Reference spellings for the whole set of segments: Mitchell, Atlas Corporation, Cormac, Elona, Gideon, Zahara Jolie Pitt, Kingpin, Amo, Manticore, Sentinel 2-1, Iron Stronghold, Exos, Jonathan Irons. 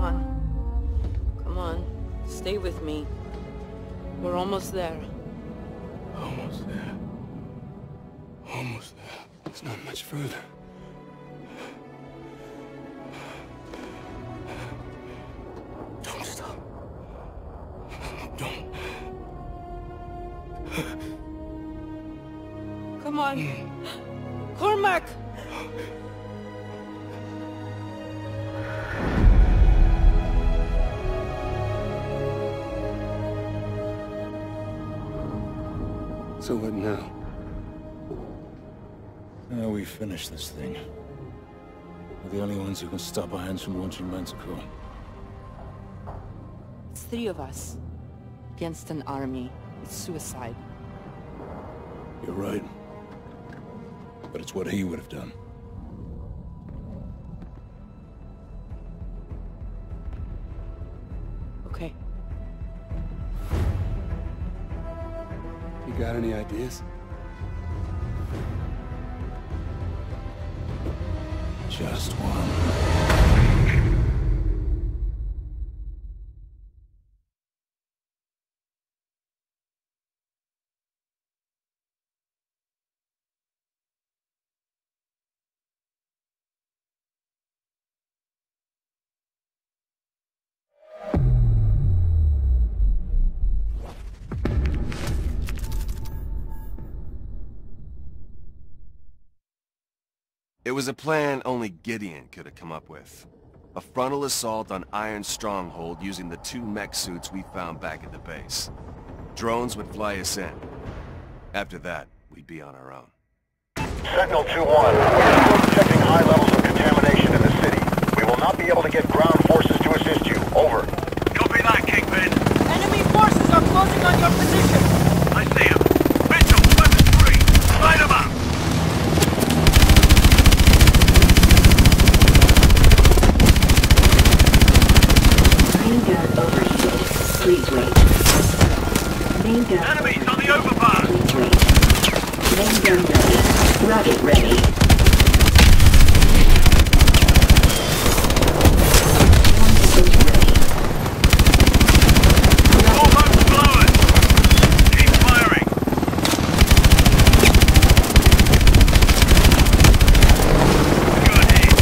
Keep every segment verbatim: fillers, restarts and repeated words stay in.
Come on. Come on. Stay with me. We're almost there. Almost there. Almost there. It's not much further. Don't stop. Don't. Come on. Cormac! So what now? Now we finish this thing. We're the only ones who can stop Irons from launching Manticore. It's three of us. Against an army. It's suicide. You're right. But it's what he would have done. Okay. You got any ideas? Just one. It was a plan only Gideon could have come up with. A frontal assault on Iron Stronghold using the two mech suits we found back at the base. Drones would fly us in. After that, we'd be on our own. Sentinel two one, we're still detecting high levels of contamination in the city. We will not be able to get ground forces to assist you. Over. Copy that, Kingpin. Enemy forces are closing on your position. I see him. Mitchell, weapons free. Light him up. Main gun. Enemies on the overpass! Main gun ready. Rocket ready. Bombs ready. All boats blowing! Keep firing! Good hit.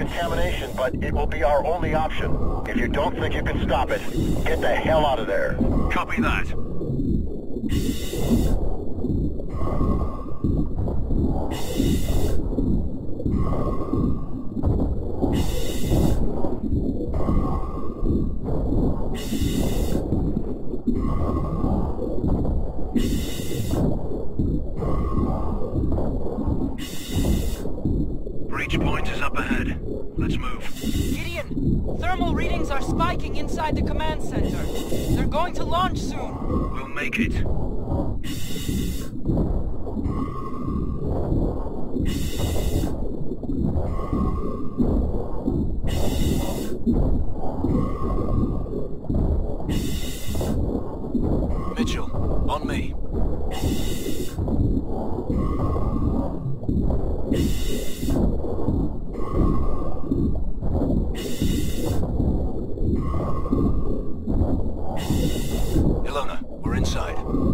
Contamination, but it will be our only option. If you don't think you can stop it, get the hell out of there. Copy that. Breach point is up ahead. Let's move. Gideon, thermal readings are spiking inside the command center. They're going to launch soon. We'll make it. Mitchell, on me.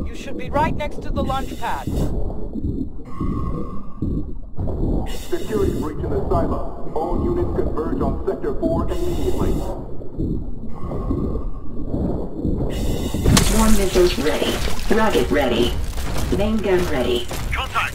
You should be right next to the launch pad. Security breach in the silo. All units converge on Sector four immediately. Swarm missiles ready. Rocket ready. Main gun ready. Contact!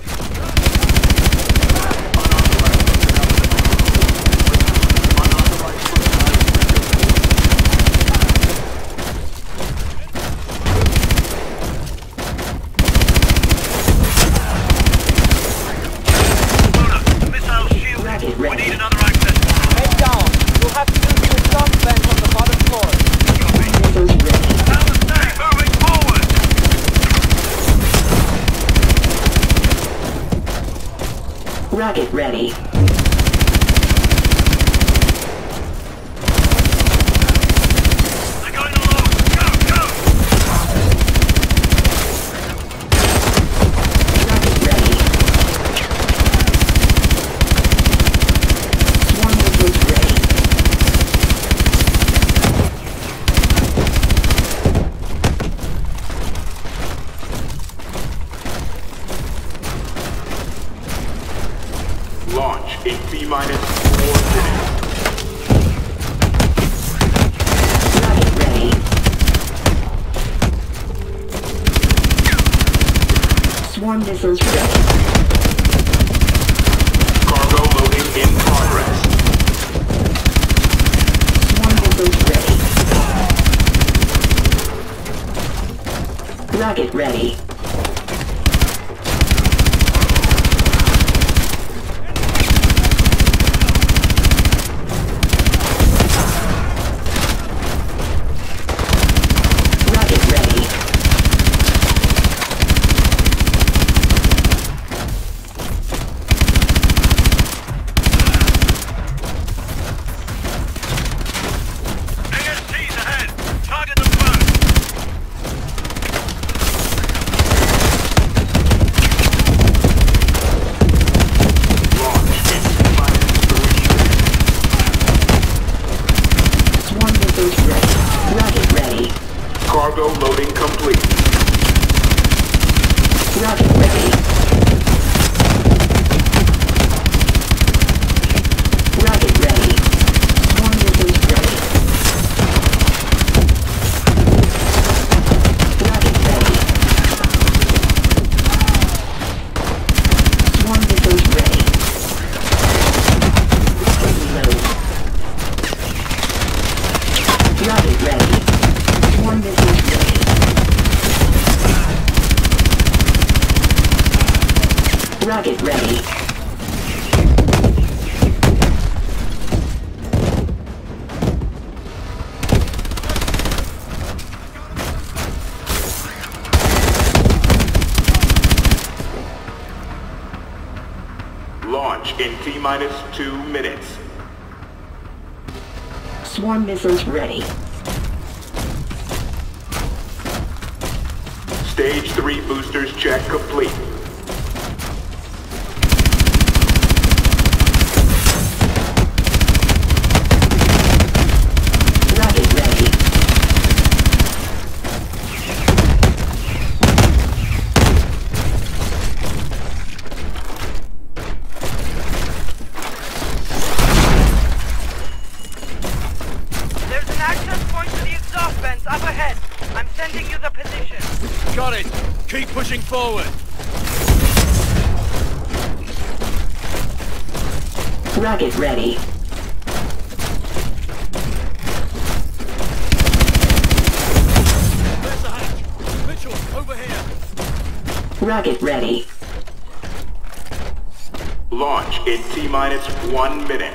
Rocket ready. Missiles ready. Cargo loading in progress. Swarm missiles ready. Rocket ready. Rocket ready. Launch in T minus two minutes. Swarm missiles ready. Stage three boosters check complete. Keep pushing forward. Rocket ready. There's the hatch. Mitchell, over here. Rocket ready. Launch in T minus one minute.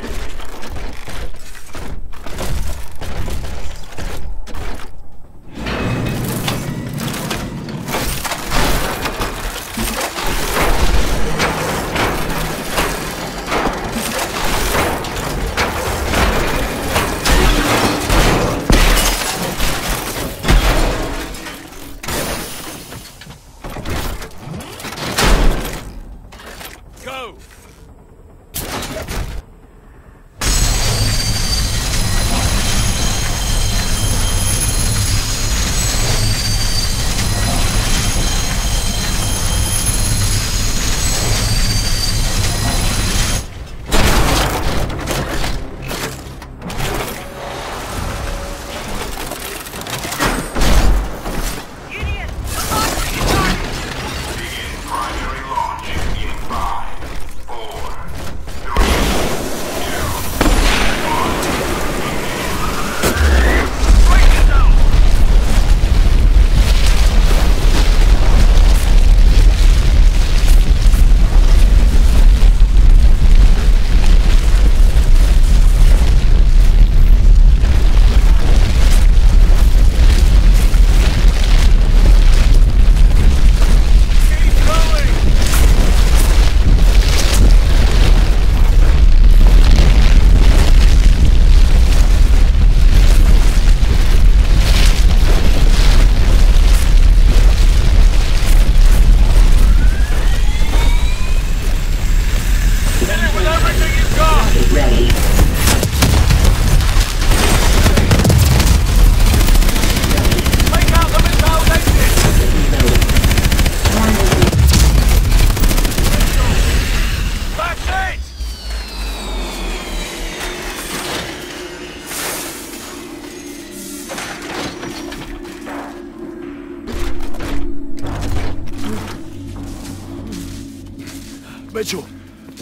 Mitchell,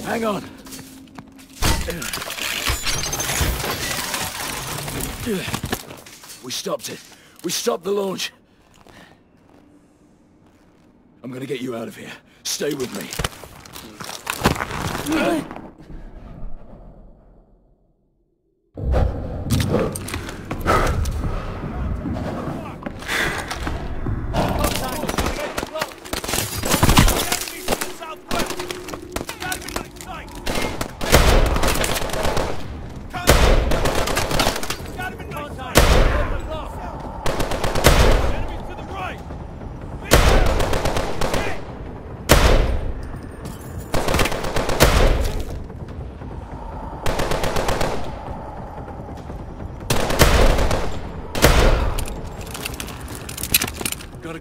hang on. We stopped it. We stopped the launch. I'm gonna get you out of here. Stay with me.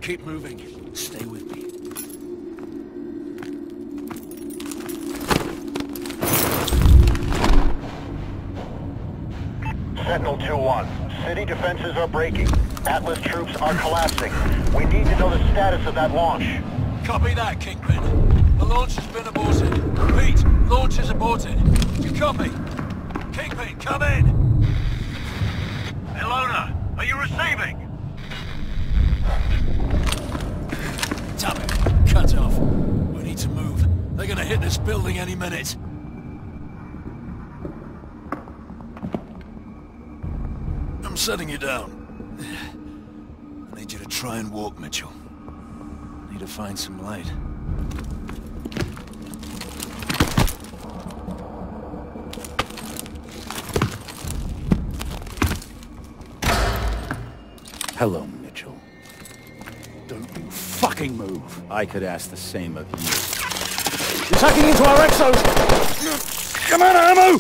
Keep moving. Stay with me. Sentinel two one. City defenses are breaking. Atlas troops are collapsing. We need to know the status of that launch. Copy that, Kingpin. The launch has been aborted. Repeat, launch is aborted. You copy? Kingpin, come in! Elona, are you receiving? Damn it. Cut off. We need to move. They're gonna hit this building any minute. I'm setting you down. I need you to try and walk, Mitchell. I need to find some light. Hello, Mitchell. Don't you fucking move! I could ask the same of you. He's hacking into our Exos! Come on, Amo!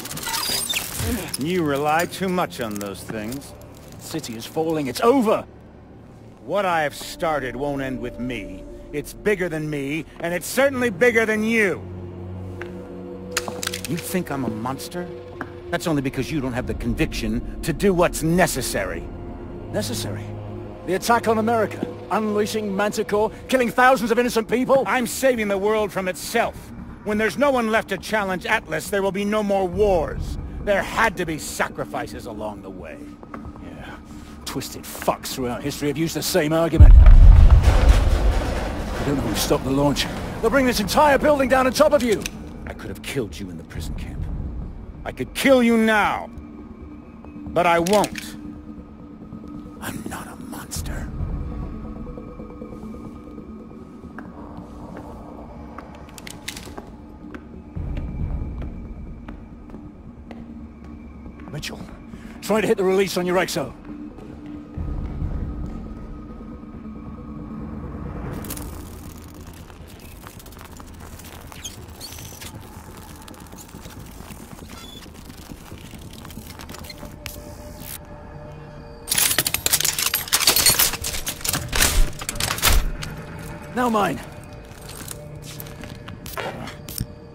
You rely too much on those things. The city is falling, it's over! What I have started won't end with me. It's bigger than me, and it's certainly bigger than you! You think I'm a monster? That's only because you don't have the conviction to do what's necessary. Necessary? The attack on America? Unleashing Manticore, killing thousands of innocent people? I'm saving the world from itself. When there's no one left to challenge Atlas, there will be no more wars. There had to be sacrifices along the way. Yeah. Twisted fucks throughout history have used the same argument. I don't know who stopped the launch. They'll bring this entire building down on top of you! I could have killed you in the prison camp. I could kill you now. But I won't. I'm not a monster. Mitchell, try to hit the release on your Exo. Now mine.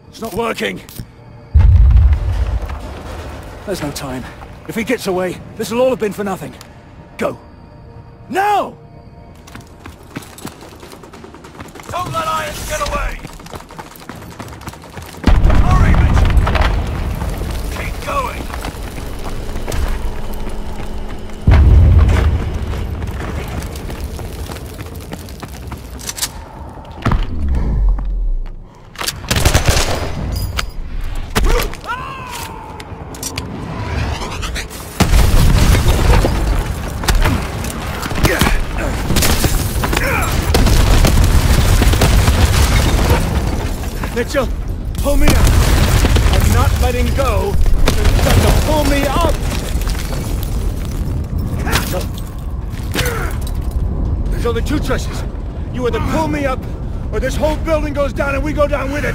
It's not working. There's no time. If he gets away, this will all have been for nothing. Go. Now! Don't let Irons get away! Hurry, Mitchell! Keep going! Mitchell, pull me up! I'm not letting go! You've got to pull me up! There's only two choices. You either pull me up, or this whole building goes down and we go down with it!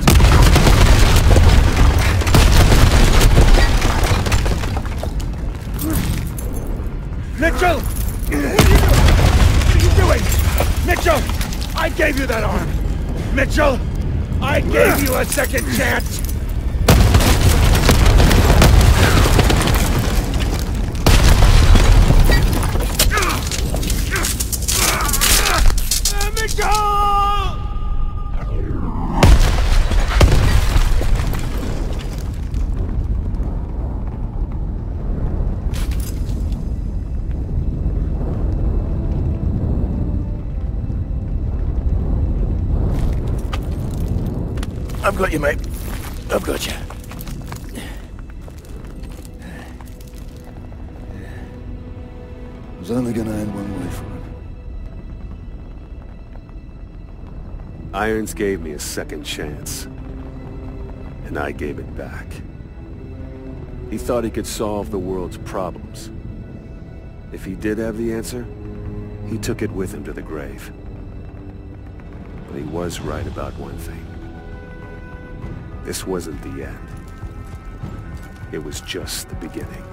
Mitchell! What are you doing? Mitchell! I gave you that arm! Mitchell! I gave you a second chance! Mitchell! I've got you, mate. I've got you. It was only gonna end one way for him. Irons gave me a second chance. And I gave it back. He thought he could solve the world's problems. If he did have the answer, he took it with him to the grave. But he was right about one thing. This wasn't the end. It was just the beginning.